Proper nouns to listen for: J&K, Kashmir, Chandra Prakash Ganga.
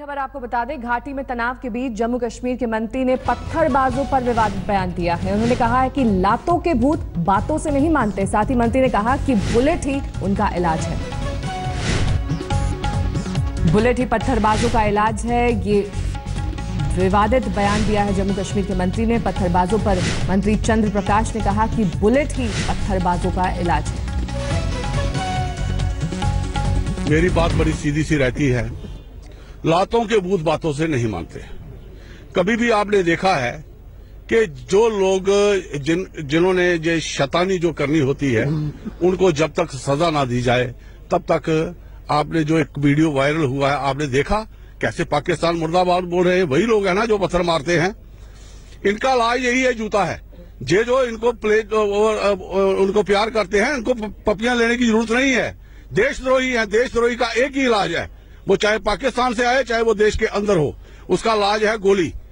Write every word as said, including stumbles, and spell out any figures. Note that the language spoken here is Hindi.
खबर आपको बता दें, घाटी में तनाव के बीच जम्मू कश्मीर के मंत्री ने पत्थरबाजों पर विवादित बयान दिया है। उन्होंने कहा है कि लातों के भूत बातों से नहीं मानते। साथ ही मंत्री ने कहा कि बुलेट ही उनका इलाज है, बुलेट ही पत्थरबाजों का इलाज है। ये विवादित बयान दिया है जम्मू कश्मीर के मंत्री ने पत्थरबाजों पर। मंत्री चंद्र प्रकाश ने कहा कि बुलेट ही पत्थरबाजों का इलाज है। मेरी बात बड़ी सीधी सी रहती है, लातों के भूत बातों से नहीं मानते। कभी भी आपने देखा है कि जो लोग जिन जिन्होंने ये शैतानी जो करनी होती है, उनको जब तक सजा ना दी जाए तब तक, आपने जो एक वीडियो वायरल हुआ है, आपने देखा कैसे पाकिस्तान मुर्दाबाद बोल रहे हैं वही लोग हैं ना जो पत्थर मारते हैं। इनका इलाज यही है, जूता है। जे जो इनको प्ले उनको प्यार करते हैं, इनको पपियां लेने की जरूरत नहीं है। देशद्रोही है, देशद्रोही का एक ही इलाज है, वो चाहे पाकिस्तान से आए चाहे वो देश के अंदर हो, उसका इलाज है गोली।